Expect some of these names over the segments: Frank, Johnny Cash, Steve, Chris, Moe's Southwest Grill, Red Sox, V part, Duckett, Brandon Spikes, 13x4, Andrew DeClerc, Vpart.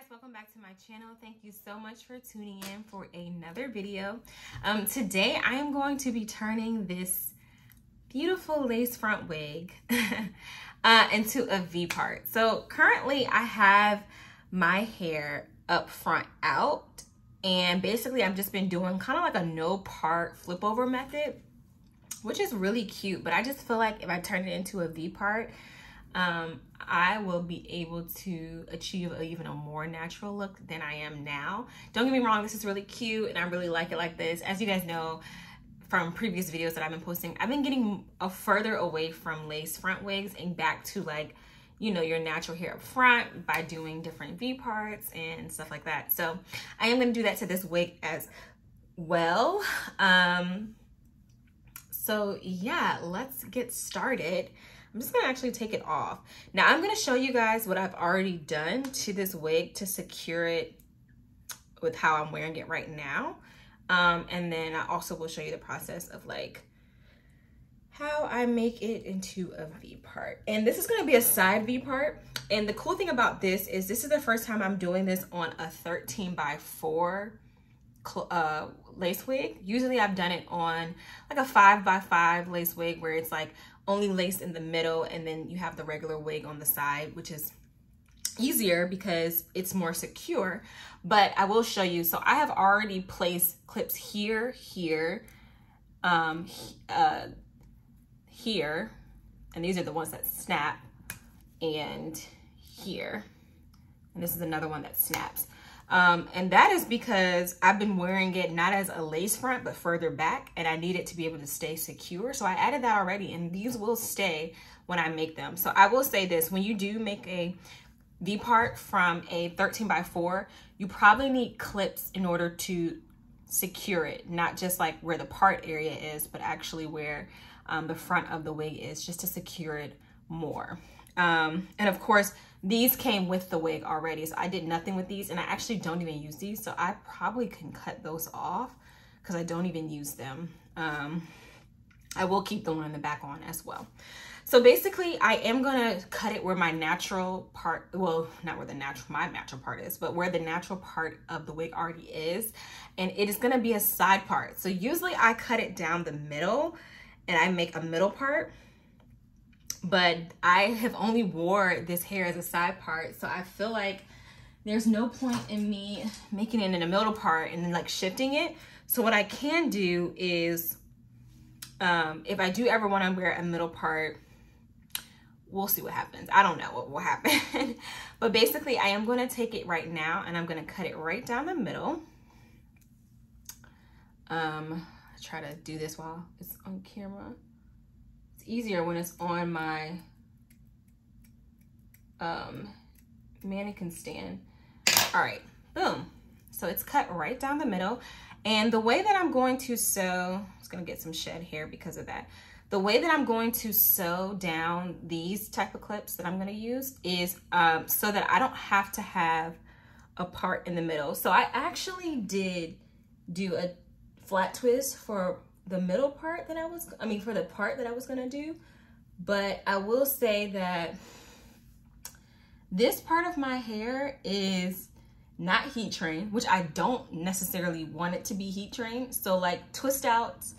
guys, welcome back to my channel. Thank you so much for tuning in for another video. Today I am going to be turning this beautiful lace front wig into a V part. So currently I have my hair up front out, and basically I've just been doing kind of like a no part flip over method, which is really cute, but I just feel like if I turn it into a V part, I will be able to achieve even a more natural look than I am now. Don't get me wrong, this is really cute and I really like it like this. As you guys know from previous videos that I've been posting, I've been getting further away from lace front wigs and back to, like, you know, your natural hair up front by doing different V parts and stuff like that. So I am going to do that to this wig as well. So yeah, let's get started. I'm just gonna actually take it off. Now I'm gonna show you guys what I've already done to this wig to secure it with how I'm wearing it right now. And then I also will show you the process of like how I make it into a V part. And this is gonna be a side V part. And the cool thing about this is the first time I'm doing this on a 13x4 lace wig. Usually I've done it on like a 5x5 lace wig where it's like only lace in the middle and then you have the regular wig on the side, which is easier because it's more secure. But I will show you. So I have already placed clips here, and these are the ones that snap, and here, and this is another one that snaps. And that is because I've been wearing it not as a lace front, but further back, and I need it to be able to stay secure. So I added that already, and these will stay when I make them. So I will say this, when you do make a V part from a 13x4, you probably need clips in order to secure it, not just like where the part area is, but actually where the front of the wig is, just to secure it more. And of course, these came with the wig already, so I did nothing with these, and I actually don't even use these, so I probably can cut those off because I don't even use them. I will keep the one in the back on as well. So basically, I am gonna cut it where my natural part, well, not where the natural, my natural part is, but where the natural part of the wig already is, and it is gonna be a side part. So usually I cut it down the middle and I make a middle part, but I have only wore this hair as a side part, so I feel like there's no point in me making it in a middle part and then like shifting it. So what I can do is, if I do ever want to wear a middle part, we'll see what happens. I don't know what will happen. But basically I am going to take it right now and I'm going to cut it right down the middle. I try to do this while it's on camera. Easier when it's on my mannequin stand. All right, boom. So it's cut right down the middle. And the way that I'm going to sew, it's gonna get some shed hair because of that. The way that I'm going to sew down these type of clips that I'm gonna use is so that I don't have to have a part in the middle. So I actually did do a flat twist for the middle part that for the part that I was gonna do. But I will say that this part of my hair is not heat trained, which I don't necessarily want it to be heat trained. So like twist outs,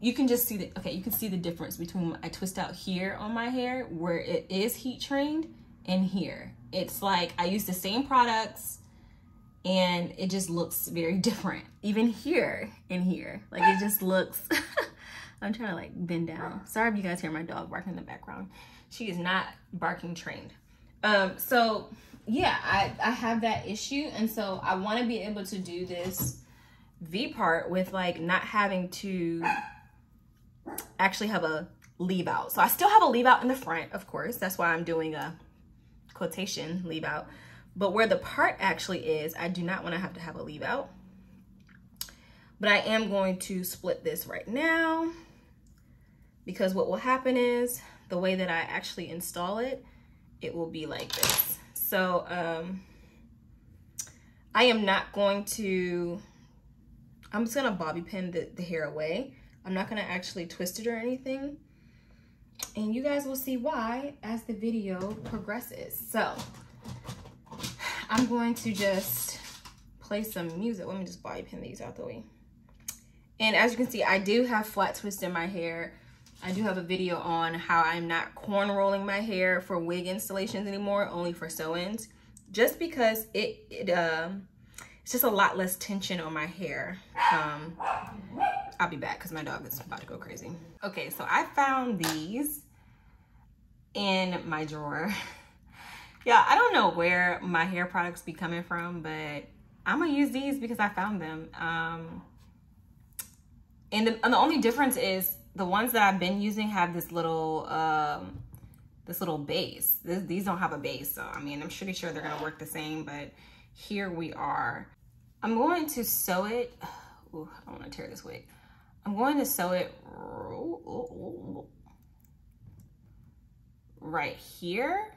you can just see the, okay, you can see the difference between a twist out here on my hair where it is heat trained and here. It's like I use the same products and it just looks very different, even here and here. Like it just looks, I'm trying to like bend down. Sorry if you guys hear my dog barking in the background. She is not barking trained. So yeah, I have that issue. And so I wanna be able to do this V part with like not having to actually have a leave out. So I still have a leave out in the front, of course. That's why I'm doing a quotation leave out. But where the part actually is, I do not want to have a leave out. But I am going to split this right now, because what will happen is the way that I actually install it, it will be like this. So I am not going to, I'm just going to bobby pin the hair away. I'm not going to actually twist it or anything. And you guys will see why as the video progresses. So I'm going to just play some music. Let me just bobby pin these out the way. And as you can see, I do have flat twists in my hair. I do have a video on how I'm not corn rolling my hair for wig installations anymore, only for sew-ins, just because it's just a lot less tension on my hair. I'll be back because my dog is about to go crazy. Okay, so I found these in my drawer. Yeah, I don't know where my hair products be coming from, but I'm gonna use these because I found them. And the only difference is the ones that I've been using have this little base. These don't have a base, so I mean, I'm pretty sure they're gonna work the same, but here we are. I'm going to sew it. Ooh, I don't wanna tear this wig. I'm going to sew it right here.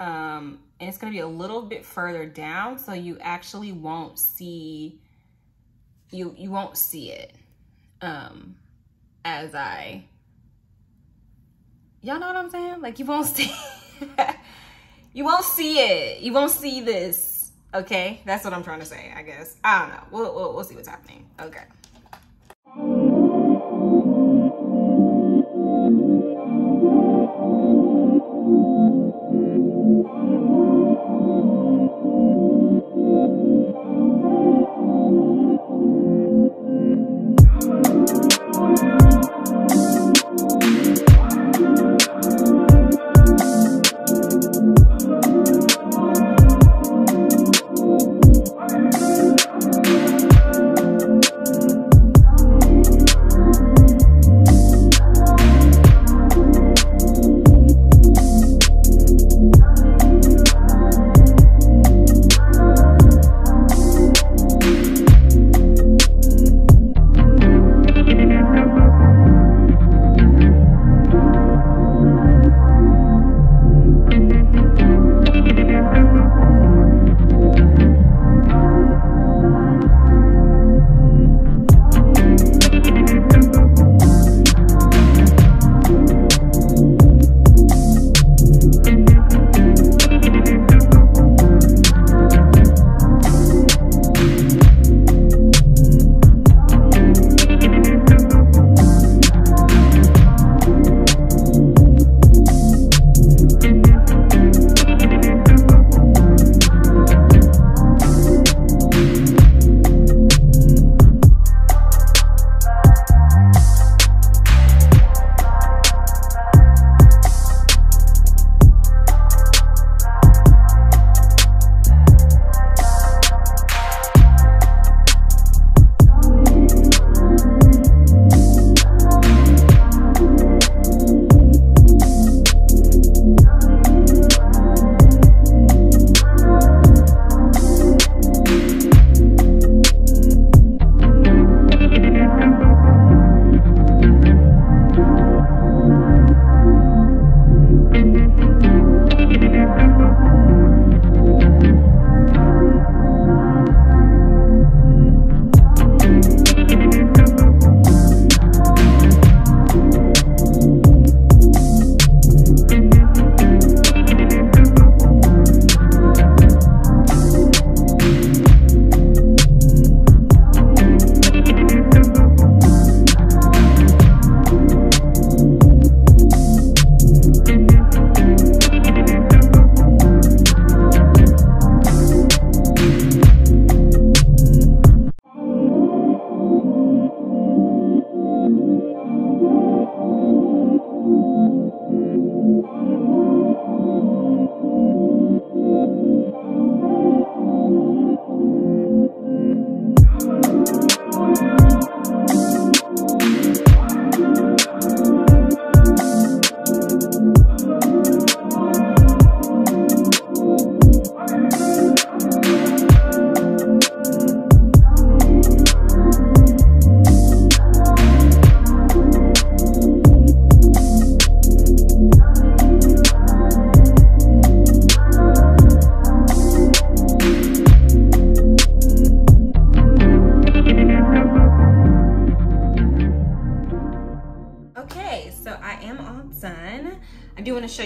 And it's gonna be a little bit further down, so you actually won't see, you won't see it. As I, y'all know what I'm saying? Like, you won't see, you won't see it. You won't see this, okay? That's what I'm trying to say, I guess. I don't know, we'll see what's happening, okay.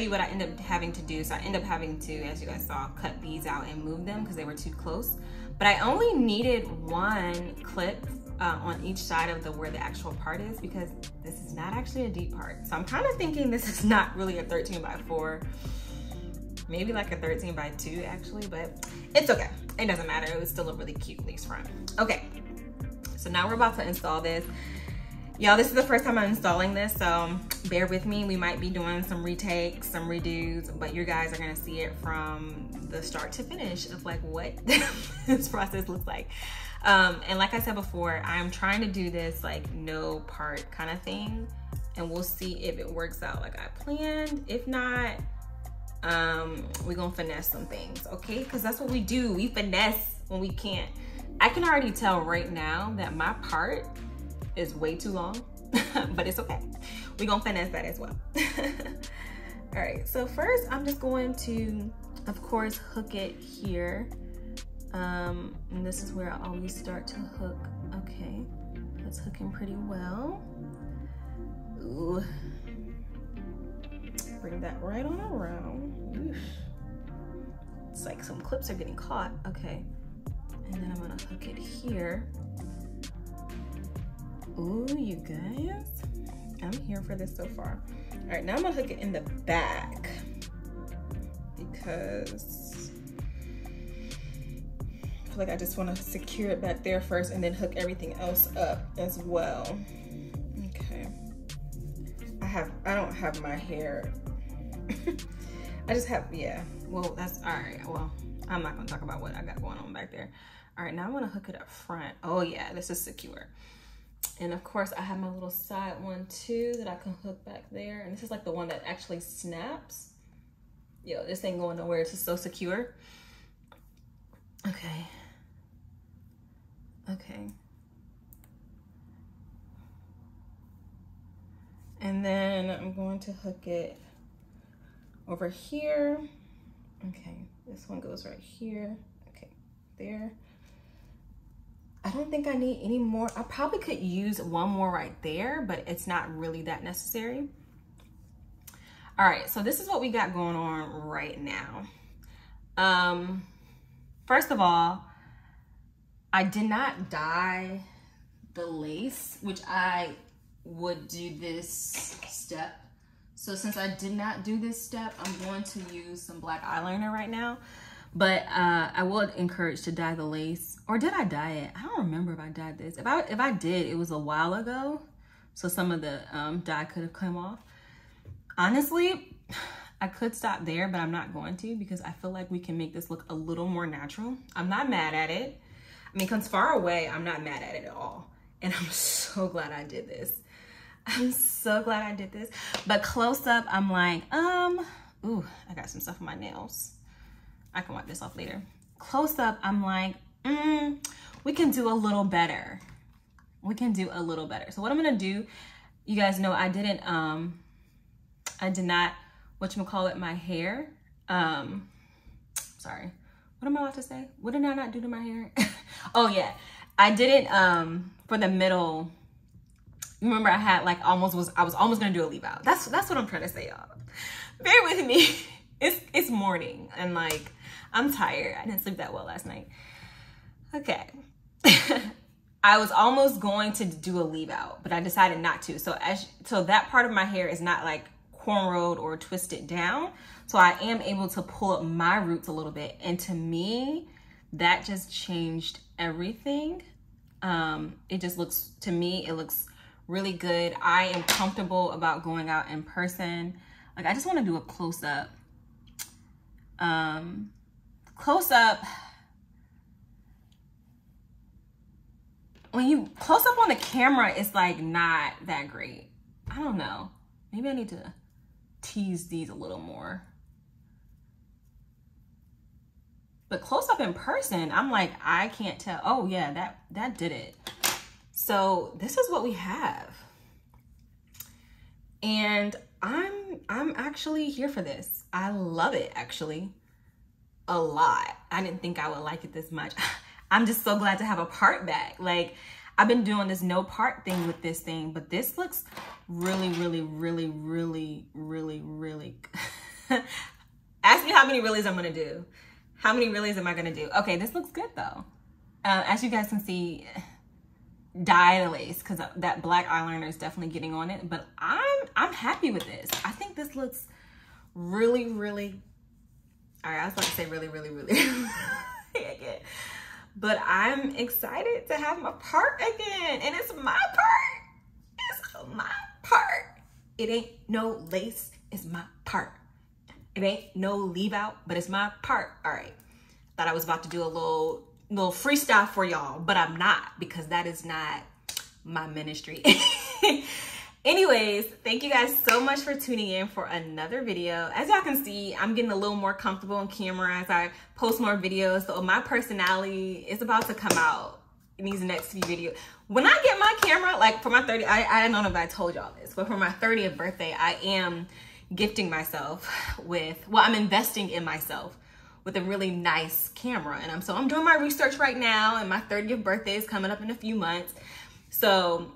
you what I end up having to do. So I end up having to, as you guys saw, cut these out and move them because they were too close. But I only needed one clip on each side of the where the actual part is, because this is not actually a deep part. So I'm kind of thinking this is not really a 13x4, maybe like a 13x2 actually, but it's okay. It doesn't matter. It was still a really cute lace front. Okay, so now we're about to install this. Y'all, this is the first time I'm installing this, so bear with me. We might be doing some retakes, some redos, but you guys are gonna see it from the start to finish of like what this process looks like. And like I said before, I'm trying to do this like no part kind of thing, and we'll see if it works out like I planned. If not, we're gonna finesse some things, okay? Because that's what we do. We finesse when we can't. I can already tell right now that my part is way too long, but it's okay. We're gonna finesse that as well. All right, so first I'm just going to, of course, hook it here. And this is where I always start to hook. Okay, that's hooking pretty well. Ooh. Bring that right on around. Oof. It's like some clips are getting caught. Okay, and then I'm gonna hook it here. Ooh, you guys, I'm here for this so far. All right, now I'm gonna hook it in the back because I feel like I just wanna secure it back there first and then hook everything else up as well. Okay. I don't have my hair. I just have, yeah. Well, that's, all right, well, I'm not gonna talk about what I got going on back there. All right, now I'm gonna hook it up front. Oh yeah, this is secure. And of course I have my little side one too that I can hook back there. And this is like the one that actually snaps. Yo, this ain't going nowhere, it's just so secure. Okay. Okay. And then I'm going to hook it over here. Okay, this one goes right here. Okay, there. I don't think I need any more. I probably could use one more right there, but it's not really that necessary. All right, so this is what we got going on right now. First of all, I did not dye the lace, which I would do this step. So since I did not do this step, I'm going to use some black eyeliner right now. But I would encourage to dye the lace. Or did I dye it? I don't remember if I dyed this. If I did, it was a while ago. So some of the dye could have come off. Honestly, I could stop there, but I'm not going to because I feel like we can make this look a little more natural. I'm not mad at it. I mean, it comes far away. I'm not mad at it at all. And I'm so glad I did this. I'm so glad I did this. But close up, I'm like, ooh, I got some stuff on my nails. I can wipe this off later. Close up, I'm like, we can do a little better. We can do a little better. So what I'm gonna do, you guys know I didn't, I did not, whatchamacallit, my hair. Sorry, what am I about to say? What did I not do to my hair? Oh yeah, I didn't, for the middle, remember I had like I was almost gonna do a leave out. That's what I'm trying to say, y'all. Bear with me. It's morning and like, I'm tired. I didn't sleep that well last night. Okay. I was almost going to do a leave out, but I decided not to. So that part of my hair is not like cornrowed or twisted down. So I am able to pull up my roots a little bit. And to me, that just changed everything. It just looks, to me, it looks really good. I am comfortable about going out in person. Like I just want to do a close up. When you close up on the camera, it's like not that great. I don't know. Maybe I need to tease these a little more. But close up in person, I'm like, I can't tell. Oh yeah, that did it. So this is what we have. And I'm actually here for this. I love it actually a lot. I didn't think I would like it this much. I'm just so glad to have a part back. Like I've been doing this no part thing with this thing, but this looks really, really, really, really, really, really Ask me how many reels I'm gonna do. How many reels am I gonna do? Okay, this looks good though. As you guys can see, dye the lace because that black eyeliner is definitely getting on it, but I'm happy with this. I think this looks really, really, all right, I was about to say really, really, really again. But I'm excited to have my part again, and it's my part. It's my part. It ain't no lace, it's my part. It ain't no leave out, but it's my part. All right, thought I was about to do a little freestyle for y'all, but I'm not, because that is not my ministry. Anyways, thank you guys so much for tuning in for another video. As y'all can see, I'm getting a little more comfortable on camera as I post more videos. So my personality is about to come out in these next few videos. When I get my camera, like for my 30th, I don't know if I told y'all this, but for my 30th birthday, I am gifting myself with, well, I'm investing in myself with a really nice camera. And I'm doing my research right now, and my 30th birthday is coming up in a few months. So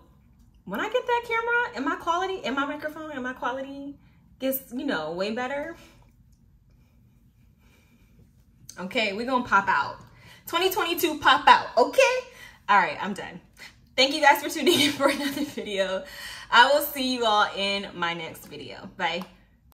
when I get that camera and my quality and my microphone and my quality gets, you know, way better. Okay, we're gonna pop out. 2022 pop out, okay? All right, I'm done. Thank you guys for tuning in for another video. I will see you all in my next video. Bye.